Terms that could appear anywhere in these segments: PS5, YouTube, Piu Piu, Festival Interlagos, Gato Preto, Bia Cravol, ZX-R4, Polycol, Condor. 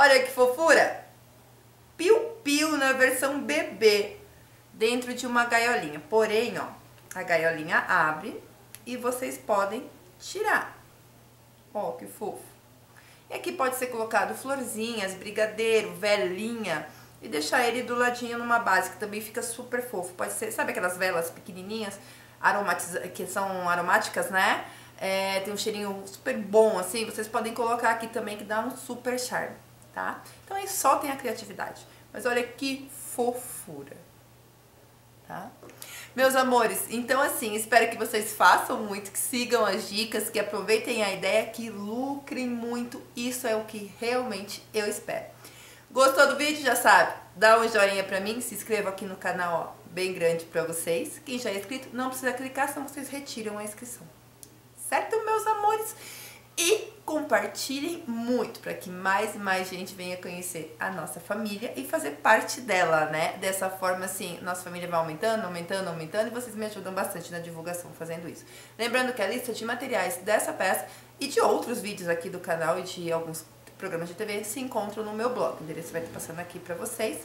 Olha que fofura! Piu Piu na versão bebê, dentro de uma gaiolinha. Porém, ó, a gaiolinha abre e vocês podem tirar. Ó, que fofo! E aqui pode ser colocado florzinhas, brigadeiro, velinha e deixar ele do ladinho numa base que também fica super fofo. Pode ser, sabe aquelas velas pequenininhas, que são aromáticas, né? É, tem um cheirinho super bom, assim, vocês podem colocar aqui também que dá um super charme, tá? Então aí soltem a criatividade. Mas olha que fofura, tá? Meus amores, então assim, espero que vocês façam muito, que sigam as dicas, que aproveitem a ideia, que lucrem muito. Isso é o que realmente eu espero. Gostou do vídeo? Já sabe, dá um joinha pra mim, se inscreva aqui no canal, ó, bem grande pra vocês. Quem já é inscrito, não precisa clicar, senão vocês retiram a inscrição. Certo, meus amores? E compartilhem muito para que mais e mais gente venha conhecer a nossa família e fazer parte dela, né? Dessa forma, assim, nossa família vai aumentando, aumentando, aumentando e vocês me ajudam bastante na divulgação fazendo isso. Lembrando que a lista de materiais dessa peça e de outros vídeos aqui do canal e de alguns programas de TV se encontram no meu blog. O endereço vai estar passando aqui para vocês.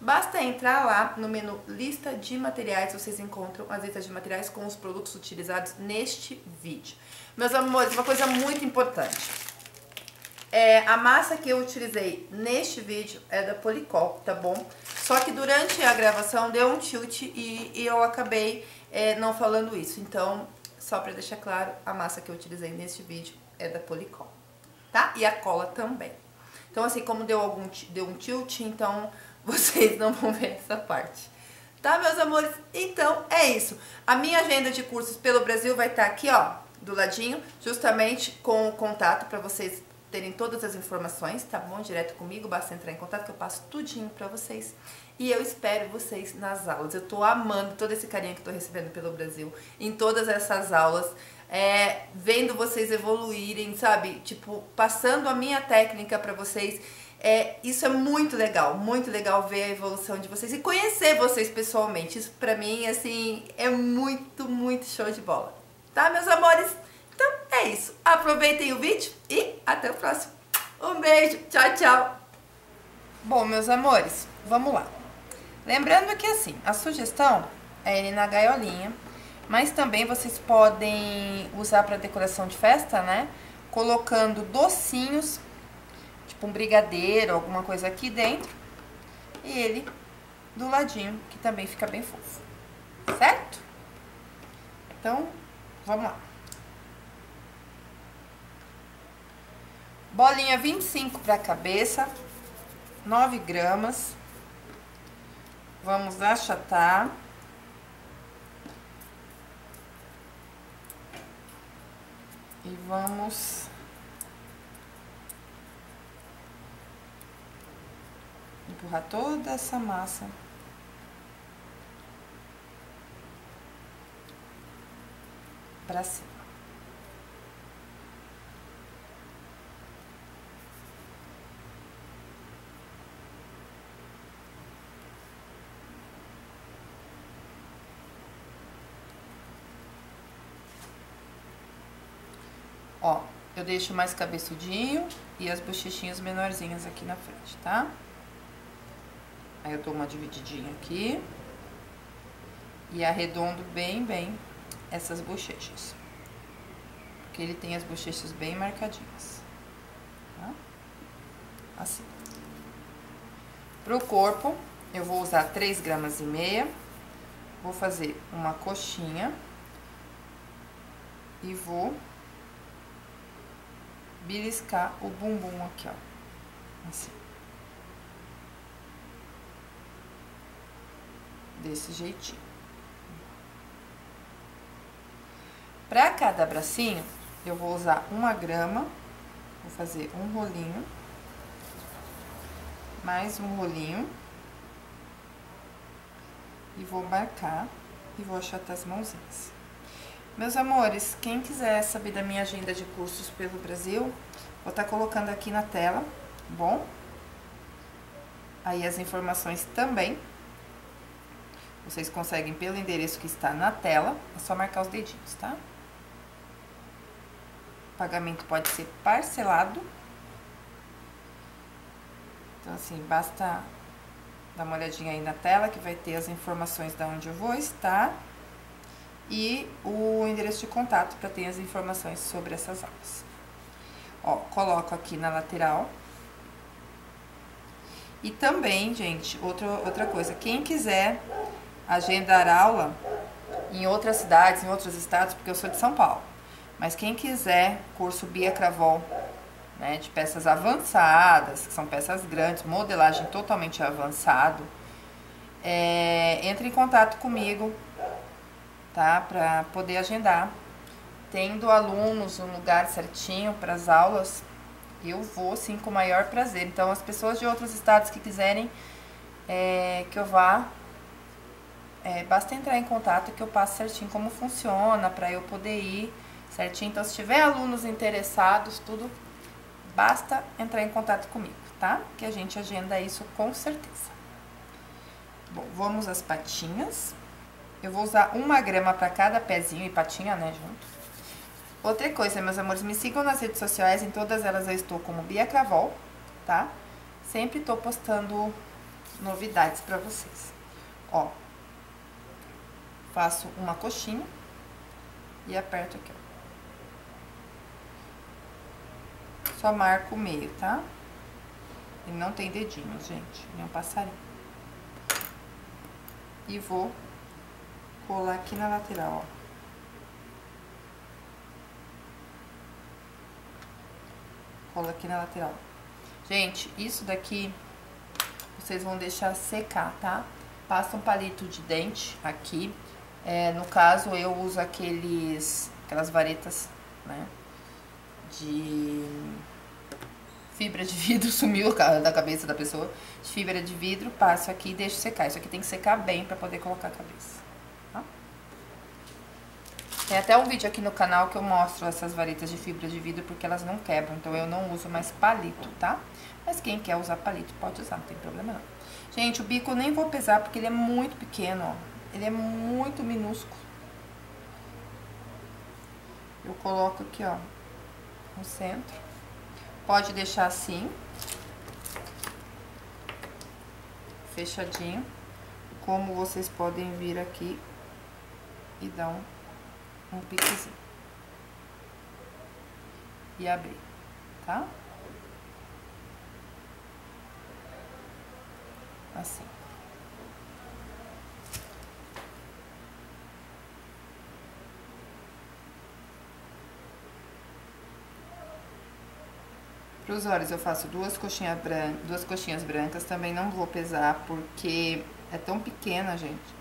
Basta entrar lá no menu lista de materiais, vocês encontram as listas de materiais com os produtos utilizados neste vídeo. Meus amores, uma coisa muito importante. A massa que eu utilizei neste vídeo é da Polycol, tá bom? Só que durante a gravação deu um tilt e eu acabei não falando isso. Então, só pra deixar claro, a massa que eu utilizei neste vídeo é da Polycol, tá? E a cola também. Então, assim, como deu um tilt, então... vocês não vão ver essa parte. Tá, meus amores? Então, é isso. A minha agenda de cursos pelo Brasil vai estar aqui, ó, do ladinho, justamente com o contato para vocês terem todas as informações, tá bom? Direto comigo, basta entrar em contato que eu passo tudinho pra vocês. E eu espero vocês nas aulas. Eu tô amando todo esse carinho que eu tô recebendo pelo Brasil, em todas essas aulas, vendo vocês evoluírem, sabe? Tipo, passando a minha técnica pra vocês. Isso é muito legal ver a evolução de vocês e conhecer vocês pessoalmente. Isso pra mim, assim, é muito, muito show de bola. Tá, meus amores? Então é isso. Aproveitem o vídeo e até o próximo. Um beijo, tchau, tchau. Bom, meus amores, vamos lá. Lembrando que, assim, a sugestão é ele na gaiolinha, mas também vocês podem usar pra decoração de festa, né? Colocando docinhos, um brigadeiro, alguma coisa aqui dentro e ele do ladinho, que também fica bem fofo, certo? Então, vamos lá. Bolinha 25 para a cabeça, 9 gramas, vamos achatar. E vamos... empurrar toda essa massa. Pra cima. Ó, eu deixo mais cabeçudinho e as bochechinhas menorzinhas aqui na frente, tá? Aí eu dou uma divididinha aqui e arredondo bem essas bochechas, porque ele tem as bochechas bem marcadinhas, tá? Assim. Pro corpo, eu vou usar 3 gramas e meia, vou fazer uma coxinha e vou beliscar o bumbum aqui, ó, assim. Desse jeitinho. Para cada bracinho, eu vou usar 1 grama, vou fazer um rolinho, mais um rolinho, e vou marcar e vou achatar as mãozinhas. Meus amores, quem quiser saber da minha agenda de cursos pelo Brasil, vou estar colocando aqui na tela, tá bom? Aí as informações também. Vocês conseguem pelo endereço que está na tela, é só marcar os dedinhos, tá? O pagamento pode ser parcelado Então, assim, basta dar uma olhadinha aí na tela, que vai ter as informações da onde eu vou estar e o endereço de contato para ter as informações sobre essas aulas. Ó, coloco aqui na lateral. E também, gente, outra coisa, quem quiser agendar aula em outras cidades, em outros estados, porque eu sou de São Paulo, mas quem quiser curso Bia Cravol, né, de peças avançadas, que são peças grandes, modelagem totalmente avançado, entre em contato comigo, tá, para poder agendar. Tendo alunos um lugar certinho para as aulas, eu vou, sim, com o maior prazer. Então, as pessoas de outros estados que quiserem que eu vá, basta entrar em contato que eu passo certinho como funciona, para eu poder ir certinho. Então, se tiver alunos interessados, tudo, basta entrar em contato comigo, tá? Que a gente agenda isso com certeza. Bom, vamos às patinhas. Eu vou usar 1 grama para cada pezinho e patinha, né, junto. Outra coisa, meus amores, me sigam nas redes sociais, em todas elas eu estou como Bia Cravol, tá? Sempre tô postando novidades pra vocês. Ó, faço uma coxinha e aperto aqui, ó. Só marco o meio, tá? Ele não tem dedinhos, gente, nem um passarinho. E vou colar aqui na lateral, ó. Colo aqui na lateral. Gente, isso daqui vocês vão deixar secar, tá? Passa um palito de dente aqui. No caso, eu uso aquelas varetas, né? De fibra de vidro, sumiu da cabeça da pessoa. De fibra de vidro, passo aqui e deixo secar. Isso aqui tem que secar bem pra poder colocar a cabeça, tá? Tem até um vídeo aqui no canal que eu mostro essas varetas de fibra de vidro, porque elas não quebram, então eu não uso mais palito, tá? Mas quem quer usar palito pode usar, não tem problema não. Gente, o bico eu nem vou pesar porque ele é muito pequeno, ó. Ele é muito minúsculo. Eu coloco aqui, ó, no centro. Pode deixar assim. Fechadinho. Como vocês podem vir aqui e dar um piquezinho e abrir, tá? Assim. Para os olhos eu faço 2 coxinhas brancas, também não vou pesar porque é tão pequena, gente,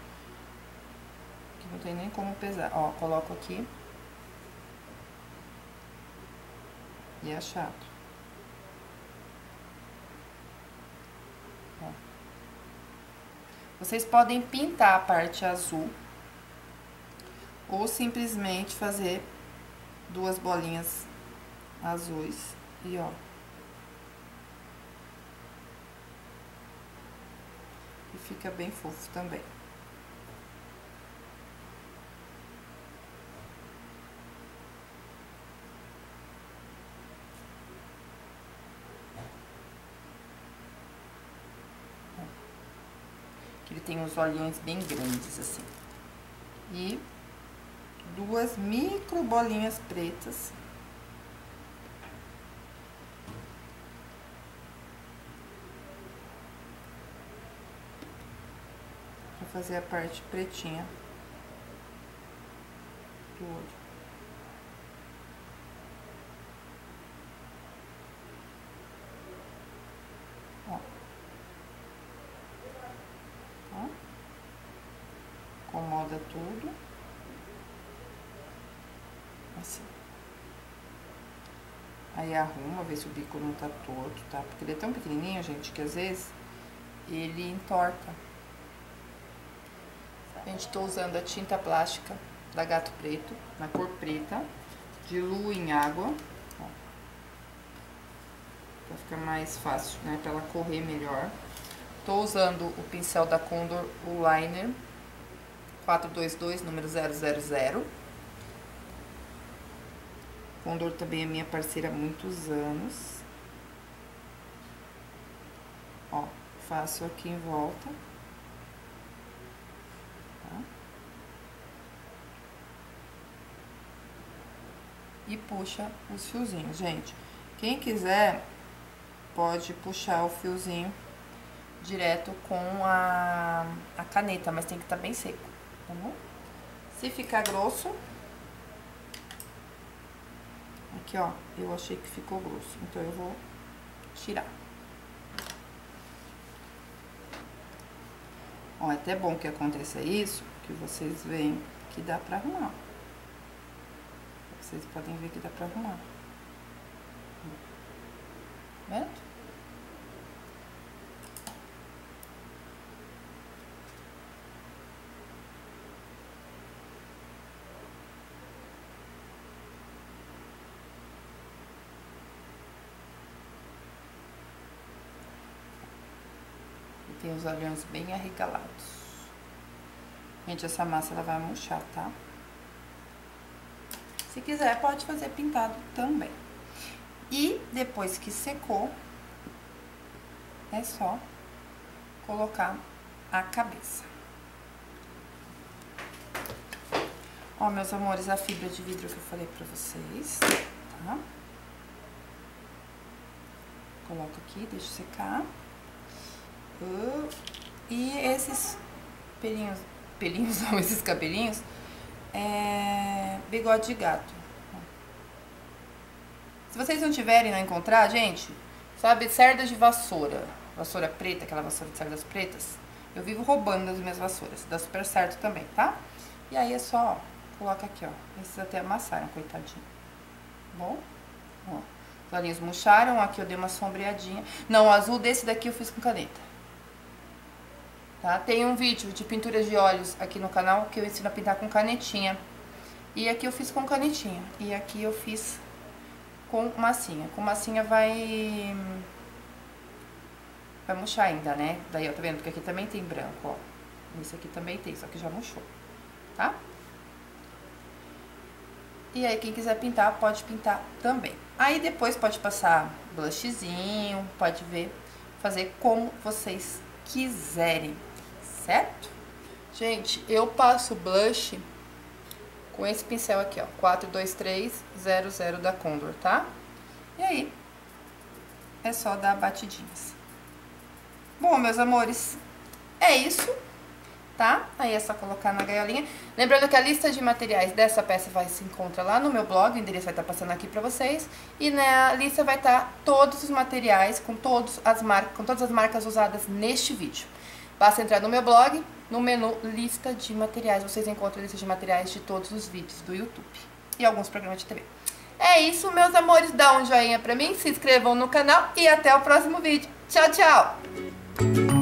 não tem nem como pesar. Ó, coloco aqui e achato. Ó. Vocês podem pintar a parte azul ou simplesmente fazer 2 bolinhas azuis e, ó, e fica bem fofo também. Ele tem uns olhinhos bem grandes, assim. E 2 micro bolinhas pretas. Pra fazer a parte pretinha do olho. Acomoda tudo, assim, aí arruma, vê se o bico não tá torto, tá? Porque ele é tão pequenininho, gente, que às vezes ele entorta. Gente, tô usando a tinta plástica da Gato Preto, na cor preta, diluo em água, ó, pra ficar mais fácil, né, pra ela correr melhor. Tô usando o pincel da Condor, o liner 422, número 000. Condor também é minha parceira há muitos anos. Ó, faço aqui em volta. Tá? E puxa os fiozinhos, gente. Quem quiser, pode puxar o fiozinho direto com a caneta, mas tem que estar bem seco, tá bom? Se ficar grosso... Aqui, ó, eu achei que ficou grosso, então eu vou tirar. Ó, é até bom que aconteça isso, que vocês veem que dá pra arrumar. Vocês podem ver que dá pra arrumar. Tá vendo? Tem os olhinhos bem arregalados. Gente, essa massa ela vai murchar, tá? Se quiser, pode fazer pintado também. E depois que secou, é só colocar a cabeça. Ó, meus amores, a fibra de vidro que eu falei pra vocês, tá? Coloco aqui, deixo secar. E esses pelinhos ou esses cabelinhos é bigode de gato. Se vocês não tiverem, não encontrar, gente, sabe, cerdas de vassoura, vassoura preta, aquela vassoura de cerdas pretas, eu vivo roubando as minhas vassouras, dá super certo também, tá? E aí é só, ó, coloca aqui, ó, esses até amassaram, coitadinho, tá bom? Ó, os olhinhos murcharam, aqui eu dei uma sombreadinha, não, o azul desse daqui eu fiz com caneta. Tá? Tem um vídeo de pinturas de olhos aqui no canal que eu ensino a pintar com canetinha. E aqui eu fiz com canetinha. E aqui eu fiz com massinha. Com massinha vai murchar ainda, né? Daí, ó, tá vendo? Porque aqui também tem branco, ó. Esse aqui também tem, só que já murchou, tá? E aí, quem quiser pintar, pode pintar também. Aí, depois pode passar blushzinho, pode ver, fazer como vocês quiserem. Certo? Gente, eu passo blush com esse pincel aqui, ó, 42300 da Condor, tá? E aí, é só dar batidinhas. Bom, meus amores, é isso, tá? Aí é só colocar na gaiolinha. Lembrando que a lista de materiais dessa peça vai se encontrar lá no meu blog, o endereço vai estar passando aqui pra vocês. E na lista vai estar todos os materiais com todas as marcas usadas neste vídeo. Basta entrar no meu blog, no menu lista de materiais, vocês encontram a lista de materiais de todos os vídeos do YouTube e alguns programas de TV. É isso, meus amores, dá um joinha pra mim, se inscrevam no canal e até o próximo vídeo. Tchau, tchau!